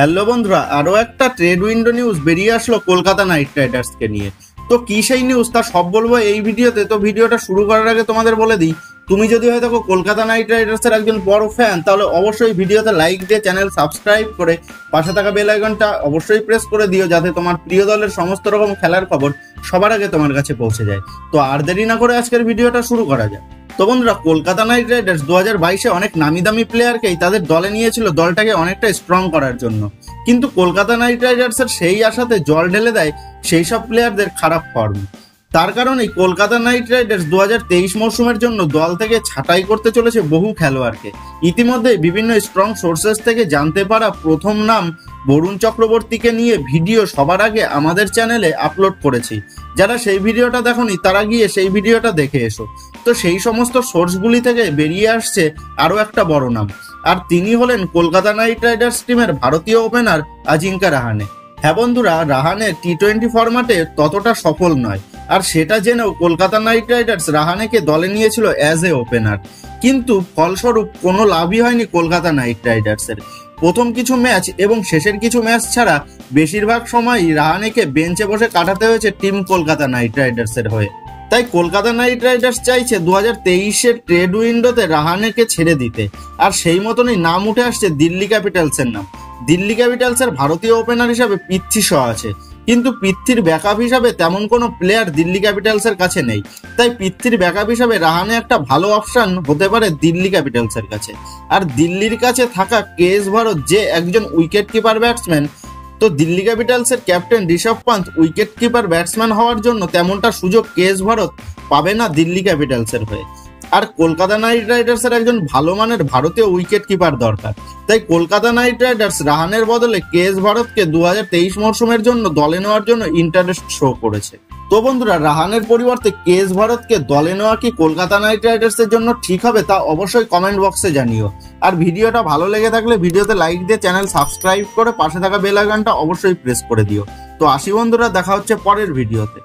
Hello बंधुरा आरो एक ट्रेड विंडो निউজ বেরিয়ে আসলো কলকাতা নাইট রাইডার্স के लिए। तो की সেই নিউজ তা সব বলবো এই ভিডিওতে। তো ভিডিওটা শুরু করার আগে তোমাদের বলে দিই, তুমি যদি হয়ে থাকো কলকাতা নাইট রাইডার্সের একজন বড় ফ্যান তাহলে অবশ্যই ভিডিওতে লাইক দিয়ে চ্যানেল সাবস্ক্রাইব করে পাশে থাকা বেল আইকনটা অবশ্যই প্রেস করে দিও যাতে তোমার প্রিয় দলের সমস্ত রকম খেলার খবর সবার আগে তোমার কাছে পৌঁছে যায়। তো আর দেরি না করে আজকের ভিডিওটা শুরু করা যায়। তো বন্ধুরা কলকাতা নাইট রাইডার্স 2022-এ অনেক নামি দামি প্লেয়ারকেই তাদের দলে নিয়েছিল দলটাকে অনেকটা স্ট্রং করার জন্য, কিন্তু কলকাতা নাইট রাইডার্সের সেই আশাতে জল ঢেলে দেয় সেই সব প্লেয়ারদের খারাপ ফর্ম। তার কারণে কলকাতা নাইট রাইডার্স 2023 মৌসুমের জন্য দল থেকে ছাঁটাই করতে চলেছে বহু খেলোয়াড়কে। ইতিমধ্যে বিভিন্ন স্ট্রং সোর্সেস থেকে জানতে পারা প্রথম নাম বরুণ চক্রবর্তীকে নিয়ে ভিডিও সবার আগে আমাদের চ্যানেলে আপলোড করেছি, যারা সেই ভিডিওটা দেখোনি তারা গিয়ে সেই ভিডিওটা দেখে এসো। তো সেই সমস্ত সোর্সগুলি থেকে বেরিয়ে আসছে আরও একটা বড় নাম, আর তিনি হলেন কলকাতা নাইট রাইডার্স টিমের ভারতীয় ওপেনার আজিঙ্কা রাহানে। হ্যাঁ বন্ধুরা, রাহানে T20 ফরম্যাটে ততটা সফল নয়, আর সেটা জেনেও কলকাতা নাইট রাইডার্স রাহানেকে দলে নিয়েছিল অ্যাজ এ ওপেনার, কিন্তু ফলস্বরূপ কোনো লাভই হয়নি কলকাতা নাইট রাইডার্সের। প্রথম কিছু ম্যাচ এবং শেষের কিছু ম্যাচ ছাড়া বেশিরভাগ সময়ই রাহানেকে বেঞ্চে বসে কাটাতে হয়েছে টিম কলকাতা নাইট রাইডার্সের হয়ে। তাই কলকাতা নাইট রাইডার্স চাইছে 2023-এর ট্রেড উইন্ডোতে রাহানেকে ছেড়ে দিতে, আর সেই মতনই নাম উঠে আসছে দিল্লি ক্যাপিটালসের নাম। দিল্লি ক্যাপিটালসের ভারতীয় ওপেনার হিসাবে পৃথ্বী শ আছে, কিন্তু পৃথ্বীর ব্যাকআপ হিসাবে তেমন কোনো প্লেয়ার দিল্লি ক্যাপিটালসের কাছে নেই। তাই পৃথ্বীর ব্যাকআপ হিসাবে রাহানে একটা ভালো অপশান হতে পারে দিল্লি ক্যাপিটালসের কাছে। আর দিল্লির কাছে থাকা K.S. ভারত, যে একজন উইকেট কিপার ব্যাটসম্যান, তো দিল্লি ক্যাপিটালসের captain Rishabh Pant wicket keeper batsman হওয়ার জন্য তেমনটা সুযোগ K.S. ভারত পাবে না দিল্লি ক্যাপিটালসের হয়ে। আর কলকাতা নাইট রাইডার্সের একজন ভালো মানের ভারতীয় উইকেট কিপার দরকার। তাই কলকাতা নাইট রাইডার্স রাহানের বদলে K.S. ভারতকে 2023 মরশুমের জন্য দলে নেওয়ার জন্য ইন্টারেস্ট শো করেছে। তো বন্ধুরা, রাহানের পরিবর্তে K.S. ভারতকে দলে নেওয়া কি কলকাতা নাইট রাইডার্সের জন্য ঠিক হবে তা অবশ্যই কমেন্ট বক্সে জানিও। আর ভিডিওটা ভালো লেগে থাকলে ভিডিওতে লাইক দিয়ে চ্যানেল সাবস্ক্রাইব করে পাশে থাকা বেল আইকনটা অবশ্যই প্রেস করে দিও। তো আসি বন্ধুরা, দেখা হচ্ছে পরের ভিডিওতে।